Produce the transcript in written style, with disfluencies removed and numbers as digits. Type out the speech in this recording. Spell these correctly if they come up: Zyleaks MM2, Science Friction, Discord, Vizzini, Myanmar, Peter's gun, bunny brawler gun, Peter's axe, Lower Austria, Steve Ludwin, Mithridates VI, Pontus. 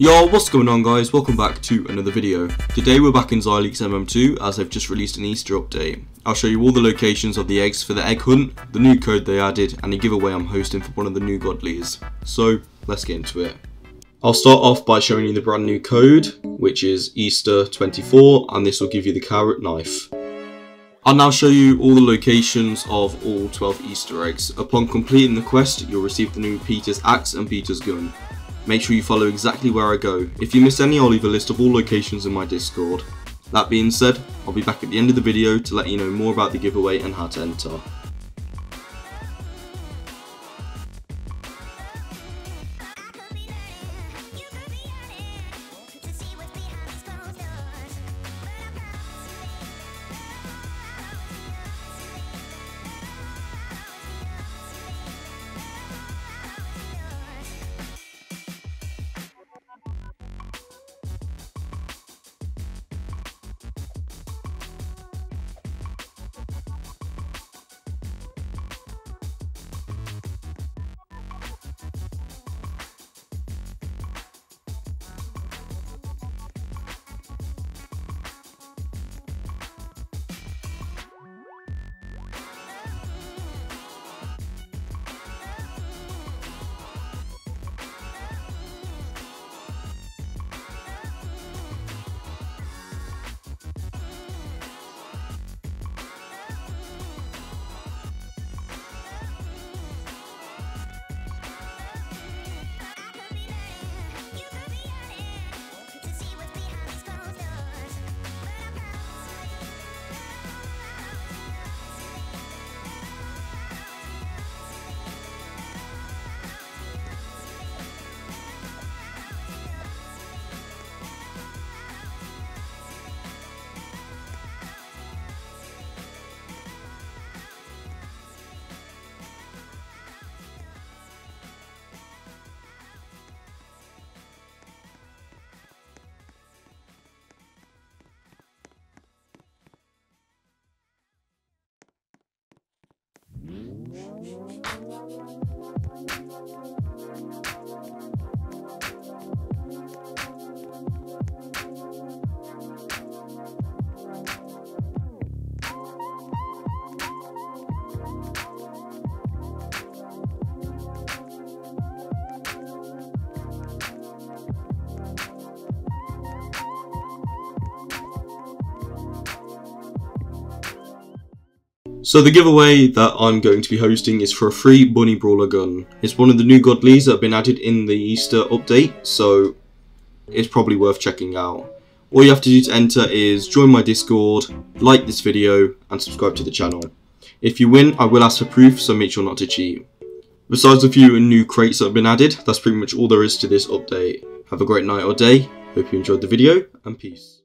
Yo, what's going on guys, welcome back to another video. Today we're back in Zyleaks MM2 as they've just released an Easter update. I'll show you all the locations of the eggs for the egg hunt, the new code they added, and a giveaway I'm hosting for one of the new godlies. So, let's get into it. I'll start off by showing you the brand new code, which is Easter 24, and this will give you the carrot knife. I'll now show you all the locations of all 12 Easter eggs. Upon completing the quest, you'll receive the new Peter's axe and Peter's gun. Make sure you follow exactly where I go. If you miss any, I'll leave a list of all locations in my Discord. That being said, I'll be back at the end of the video to let you know more about the giveaway and how to enter. So the giveaway that I'm going to be hosting is for a free bunny brawler gun. It's one of the new godlies that have been added in the Easter update, so it's probably worth checking out. All you have to do to enter is join my Discord, like this video, and subscribe to the channel. If you win, I will ask for proof, so make sure not to cheat. Besides a few new crates that have been added, that's pretty much all there is to this update. Have a great night or day, hope you enjoyed the video, and peace.